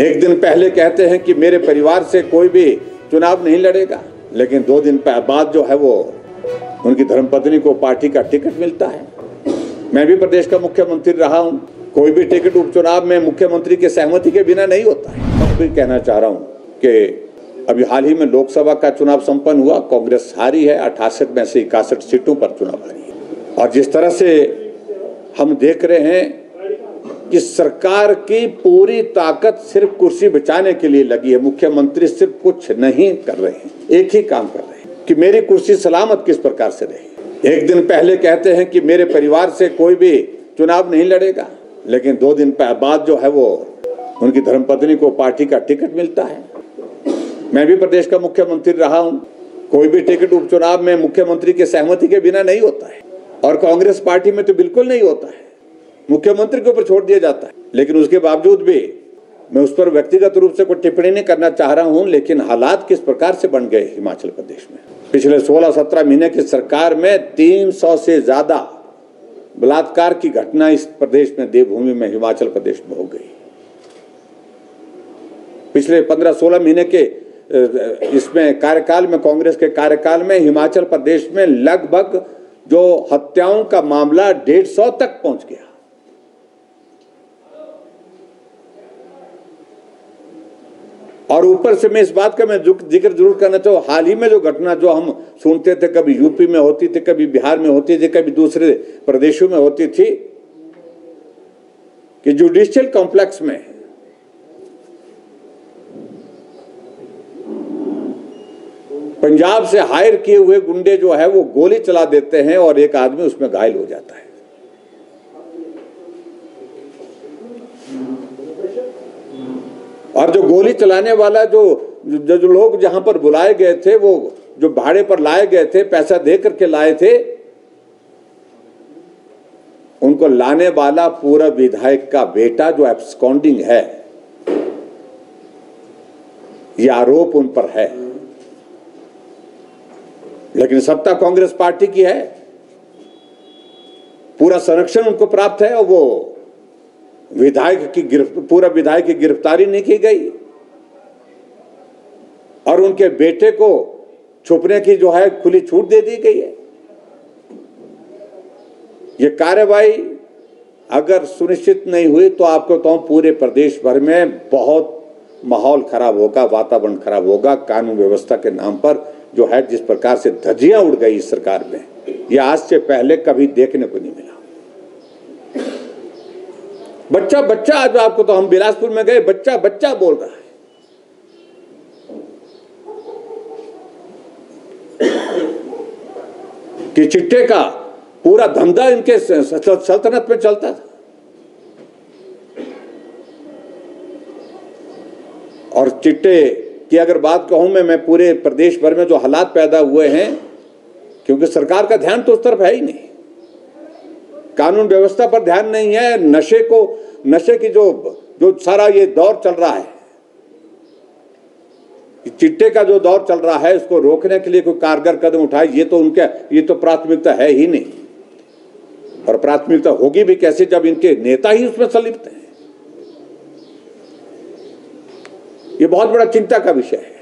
एक दिन पहले कहते हैं कि मेरे परिवार से कोई भी चुनाव नहीं लड़ेगा, लेकिन 2 दिन बाद जो है वो उनकी धर्मपत्नी को पार्टी का टिकट मिलता है। मैं भी प्रदेश का मुख्यमंत्री रहा हूँ, कोई भी टिकट उपचुनाव में मुख्यमंत्री के सहमति के बिना नहीं होता है। मैं भी कहना चाह रहा हूँ कि अभी हाल ही में लोकसभा का चुनाव संपन्न हुआ, कांग्रेस हारी है, 68 में से 61 सीटों पर चुनाव हारी है। और जिस तरह से हम देख रहे हैं कि सरकार की पूरी ताकत सिर्फ कुर्सी बचाने के लिए लगी है, मुख्यमंत्री सिर्फ कुछ नहीं कर रहे हैं, एक ही काम कर रहे हैं कि मेरी कुर्सी सलामत किस प्रकार से रहे। एक दिन पहले कहते हैं कि मेरे परिवार से कोई भी चुनाव नहीं लड़ेगा, लेकिन 2 दिन बाद जो है वो उनकी धर्मपत्नी को पार्टी का टिकट मिलता है। मैं भी प्रदेश का मुख्यमंत्री रहा हूँ, कोई भी टिकट उपचुनाव में मुख्यमंत्री के सहमति के बिना नहीं होता है, और कांग्रेस पार्टी में तो बिल्कुल नहीं होता है, मुख्यमंत्री के ऊपर छोड़ दिया जाता है। लेकिन उसके बावजूद भी मैं उस पर व्यक्तिगत रूप से कोई टिप्पणी नहीं करना चाह रहा हूं, लेकिन हालात किस प्रकार से बन गए हिमाचल प्रदेश में। पिछले 16-17 महीने की सरकार में 300 से ज्यादा बलात्कार की घटना इस प्रदेश में, देवभूमि में, हिमाचल प्रदेश में हो गई। पिछले 15-16 महीने के इसमें कार्यकाल में, कांग्रेस के कार्यकाल में, हिमाचल प्रदेश में लगभग जो हत्याओं का मामला 150 तक पहुंच गया। और ऊपर से मैं इस बात का मैं जिक्र जरूर करना चाहूँ, हाल ही में जो घटना जो हम सुनते थे, कभी यूपी में होती थी, कभी बिहार में होती थी, कभी दूसरे प्रदेशों में होती थी, कि जुडिशियल कॉम्प्लेक्स में पंजाब से हायर किए हुए गुंडे जो है वो गोली चला देते हैं और एक आदमी उसमें घायल हो जाता है। और जो गोली चलाने वाला जो लोग जहां पर बुलाए गए थे, वो जो भाड़े पर लाए गए थे, पैसा दे करके लाए थे, उनको लाने वाला पूरा विधायक का बेटा जो एब्सकॉन्डिंग है, ये आरोप उन पर है। लेकिन सत्ता कांग्रेस पार्टी की है, पूरा संरक्षण उनको प्राप्त है, और वो विधायक की पूरा विधायक की गिरफ्तारी नहीं की गई, और उनके बेटे को छुपने की जो है खुली छूट दे दी गई है। ये कार्रवाई अगर सुनिश्चित नहीं हुई तो आपको कहूं पूरे प्रदेश भर में बहुत माहौल खराब होगा, वातावरण खराब होगा। कानून व्यवस्था के नाम पर जो है जिस प्रकार से धज्जियां उड़ गई इस सरकार में, यह आज से पहले कभी देखने को नहीं मिला। बच्चा बच्चा आज आपको तो हम बिलासपुर में गए, बच्चा बच्चा बोल रहा है। कि चिट्टे का पूरा धंधा इनके सल्तनत पे चलता था, और चिट्टे की अगर बात कहूं मैं पूरे प्रदेश भर में जो हालात पैदा हुए हैं, क्योंकि सरकार का ध्यान तो उस तरफ है ही नहीं, कानून व्यवस्था पर ध्यान नहीं है, नशे की जो सारा ये दौर चल रहा है, चिट्टे का जो दौर चल रहा है, इसको रोकने के लिए कोई कारगर कदम उठाए, ये तो प्राथमिकता है ही नहीं। और प्राथमिकता होगी भी कैसे जब इनके नेता ही उसमें संलिप्त हैं। ये बहुत बड़ा चिंता का विषय है।